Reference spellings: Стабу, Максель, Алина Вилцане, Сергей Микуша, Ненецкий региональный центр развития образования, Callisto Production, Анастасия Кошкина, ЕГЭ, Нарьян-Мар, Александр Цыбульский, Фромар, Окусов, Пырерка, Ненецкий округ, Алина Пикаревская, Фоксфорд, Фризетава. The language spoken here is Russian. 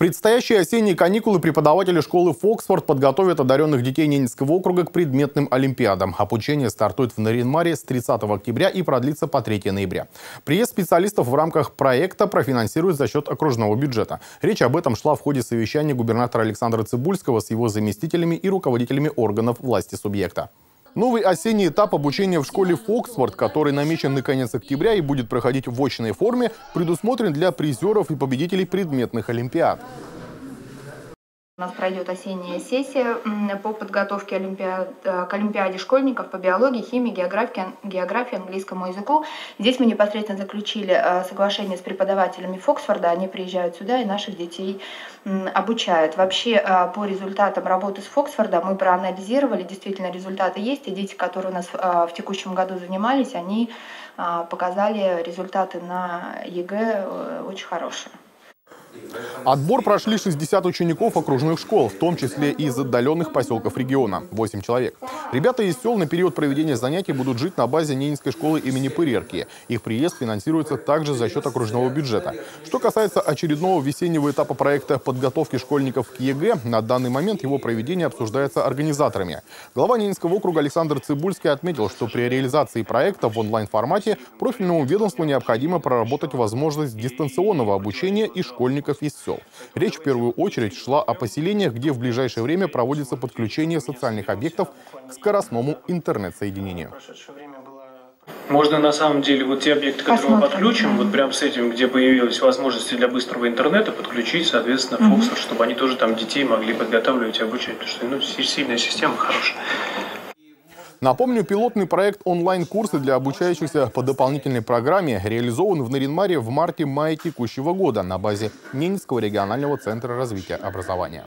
предстоящие осенние каникулы преподаватели школы «Фоксфорд» подготовят одаренных детей Ненецкого округа к предметным олимпиадам. Обучение стартует в Нарьян-Маре с 30 октября и продлится по 3 ноября. Приезд специалистов в рамках проекта профинансируют за счет окружного бюджета. Речь об этом шла в ходе совещания губернатора Александра Цыбульского с его заместителями и руководителями органов власти субъекта. Новый осенний этап обучения в школе «Фоксфорд», который намечен на конец октября и будет проходить в очной форме, предусмотрен для призеров и победителей предметных олимпиад. У нас пройдет осенняя сессия по подготовке к олимпиаде школьников по биологии, химии, географии, английскому языку. Здесь мы непосредственно заключили соглашение с преподавателями Фоксфорда. Они приезжают сюда и наших детей обучают. Вообще, по результатам работы с Фоксфорда мы проанализировали. Действительно, результаты есть. И дети, которые у нас в текущем году занимались, они показали результаты на ЕГЭ очень хорошие. Отбор прошли 60 учеников окружных школ, в том числе и из отдаленных поселков региона – 8 человек. Ребята из сел на период проведения занятий будут жить на базе Ненецкой школы имени Пырерки. Их приезд финансируется также за счет окружного бюджета. Что касается очередного весеннего этапа проекта подготовки школьников к ЕГЭ, на данный момент его проведение обсуждается организаторами. Глава Ненецкого округа Александр Цыбульский отметил, что при реализации проекта в онлайн-формате профильному ведомству необходимо проработать возможность дистанционного обучения и школьников из сел. Речь в первую очередь шла о поселениях, где в ближайшее время проводится подключение социальных объектов к скоростному интернет-соединению. Можно на самом деле вот те объекты, которые мы подключим, вот прям с этим, где появились возможности для быстрого интернета, подключить, соответственно, Фоксфорд, чтобы они тоже там детей могли подготавливать и обучать, потому что сильная система хорошая. Напомню, пилотный проект онлайн-курсы для обучающихся по дополнительной программе реализован в Нарьян-Маре в марте-мае текущего года на базе Ненецкого регионального центра развития образования.